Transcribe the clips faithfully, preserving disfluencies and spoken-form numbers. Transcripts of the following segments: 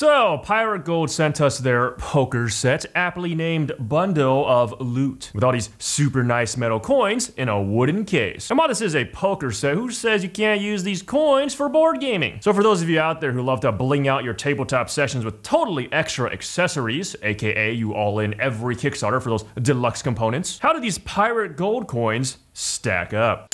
So, Pirate Gold sent us their poker set, aptly named Bundle of Loot, with all these super nice metal coins in a wooden case. And while this is a poker set, who says you can't use these coins for board gaming? So for those of you out there who love to bling out your tabletop sessions with totally extra accessories, aka you all in every Kickstarter for those deluxe components, how do these Pirate Gold coins stack up?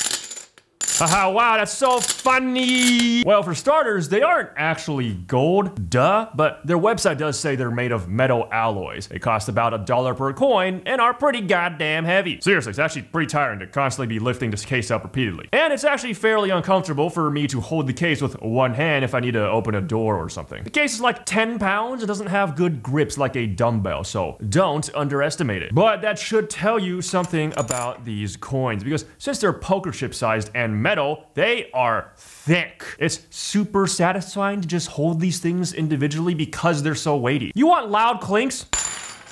Haha, wow, that's so funny. Well, for starters, they aren't actually gold, duh, but their website does say they're made of metal alloys. They cost about a dollar per coin and are pretty goddamn heavy. Seriously, it's actually pretty tiring to constantly be lifting this case up repeatedly. And it's actually fairly uncomfortable for me to hold the case with one hand if I need to open a door or something. The case is like ten pounds and doesn't have good grips like a dumbbell, so don't underestimate it. But that should tell you something about these coins, because since they're poker chip sized and metal, they are thick. It's super satisfying to just hold these things individually because they're so weighty. You want loud clinks?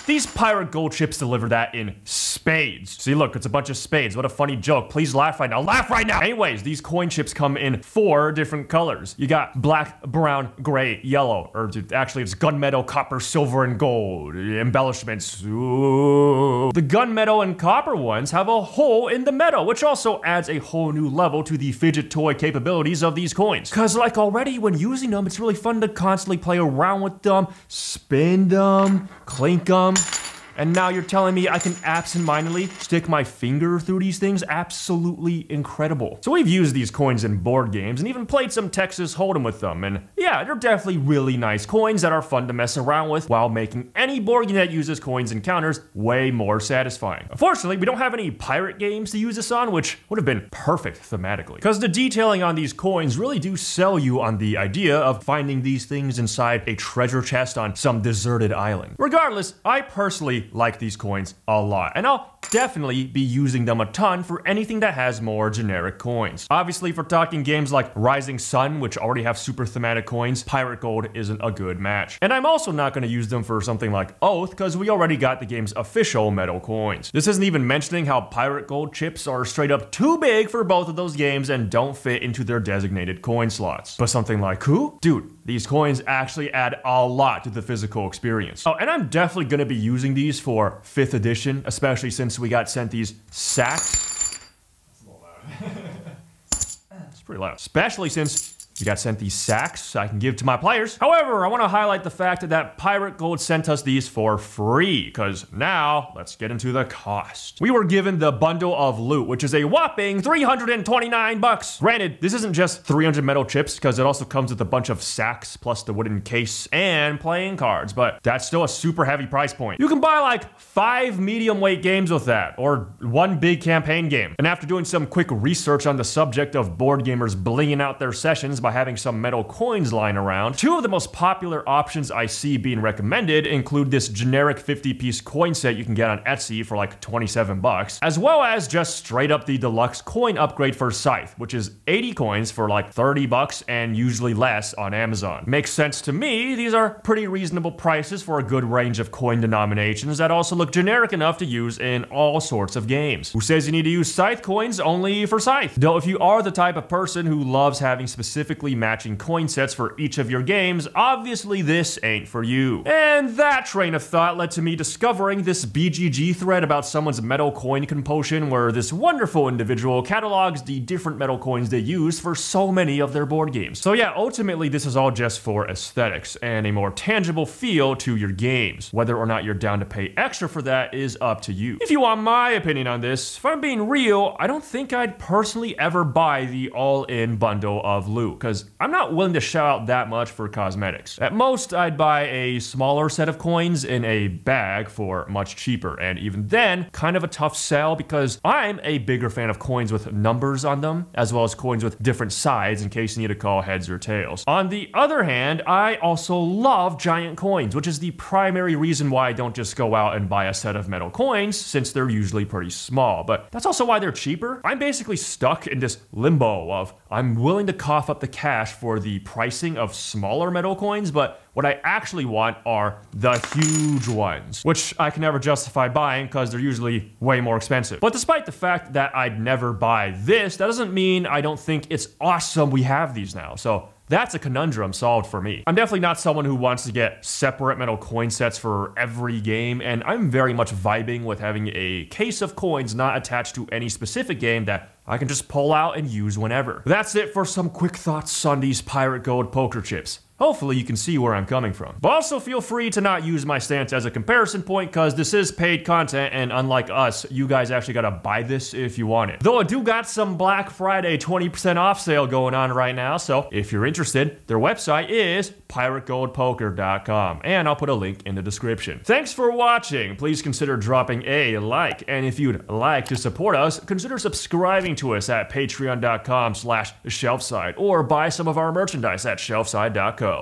These Pirate Gold chips deliver that in spades. See, look, it's a bunch of spades. What a funny joke. Please laugh right now. Laugh right now. Anyways, these coin chips come in four different colors. You got black, brown, gray, yellow, or actually it's gunmetal, copper, silver, and gold. Embellishments. Ooh. The gunmetal and copper ones have a hole in the metal, which also adds a whole new level to the fidget toy capabilities of these coins. Cause like already when using them, it's really fun to constantly play around with them, spin them, clink them. And now you're telling me I can absentmindedly stick my finger through these things? Absolutely incredible. So we've used these coins in board games and even played some Texas Hold'em with them. And yeah, they're definitely really nice coins that are fun to mess around with while making any board game that uses coins and counters way more satisfying. Unfortunately, we don't have any pirate games to use this on, which would have been perfect thematically. Because the detailing on these coins really do sell you on the idea of finding these things inside a treasure chest on some deserted island. Regardless, I personally like these coins a lot, and I'll definitely be using them a ton for anything that has more generic coins. Obviously, for talking games like Rising Sun, which already have super thematic coins, Pirate Gold isn't a good match. And I'm also not going to use them for something like Oath, because we already got the game's official metal coins. This isn't even mentioning how Pirate Gold chips are straight up too big for both of those games and don't fit into their designated coin slots. But something like who? Dude, these coins actually add a lot to the physical experience. Oh, and I'm definitely going to be using these for fifth edition, especially since we got sent these sacks. That's a little loud. It's pretty loud. Especially since we got sent these sacks I can give to my players. However, I want to highlight the fact that, that Pirate Gold sent us these for free, because now let's get into the cost. We were given the Bundle of Loot, which is a whopping three hundred twenty-nine bucks. Granted, this isn't just three hundred metal chips, because it also comes with a bunch of sacks plus the wooden case and playing cards, but that's still a super heavy price point. You can buy like five medium weight games with that, or one big campaign game. And after doing some quick research on the subject of board gamers blinging out their sessions by having some metal coins lying around, two of the most popular options I see being recommended include this generic fifty piece coin set you can get on Etsy for like twenty-seven bucks, as well as just straight up the deluxe coin upgrade for Scythe, which is eighty coins for like thirty bucks and usually less on Amazon. Makes sense to me. These are pretty reasonable prices for a good range of coin denominations that also look generic enough to use in all sorts of games. Who says you need to use Scythe coins only for Scythe? Though if you are the type of person who loves having specific matching coin sets for each of your games, obviously this ain't for you. And that train of thought led to me discovering this B G G thread about someone's metal coin compulsion, where this wonderful individual catalogs the different metal coins they use for so many of their board games. So yeah, ultimately this is all just for aesthetics and a more tangible feel to your games. Whether or not you're down to pay extra for that is up to you. If you want my opinion on this, if I'm being real, I don't think I'd personally ever buy the all-in Bundle of Loot, because I'm not willing to shell out that much for cosmetics. At most, I'd buy a smaller set of coins in a bag for much cheaper, and even then, kind of a tough sell because I'm a bigger fan of coins with numbers on them, as well as coins with different sides in case you need to call heads or tails. On the other hand, I also love giant coins, which is the primary reason why I don't just go out and buy a set of metal coins, since they're usually pretty small, but that's also why they're cheaper. I'm basically stuck in this limbo of I'm willing to cough up the cash for the pricing of smaller metal coins, but what I actually want are the huge ones, which I can never justify buying because they're usually way more expensive. But despite the fact that I'd never buy this, that doesn't mean I don't think it's awesome we have these now. So That's a conundrum solved for me. I'm definitely not someone who wants to get separate metal coin sets for every game, and I'm very much vibing with having a case of coins not attached to any specific game that I can just pull out and use whenever. That's it for some quick thoughts Sunday's Pirate Gold poker chips. Hopefully you can see where I'm coming from. But also feel free to not use my stance as a comparison point, because this is paid content, and unlike us, you guys actually gotta buy this if you want it. Though I do got some Black Friday twenty percent off sale going on right now, so if you're interested, their website is Pirate Gold Poker dot com, and I'll put a link in the description. Thanks for watching. Please consider dropping a like, and if you'd like to support us, consider subscribing to us at Patreon dot com slash Shelfside, or buy some of our merchandise at Shelfside dot co.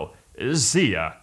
See ya.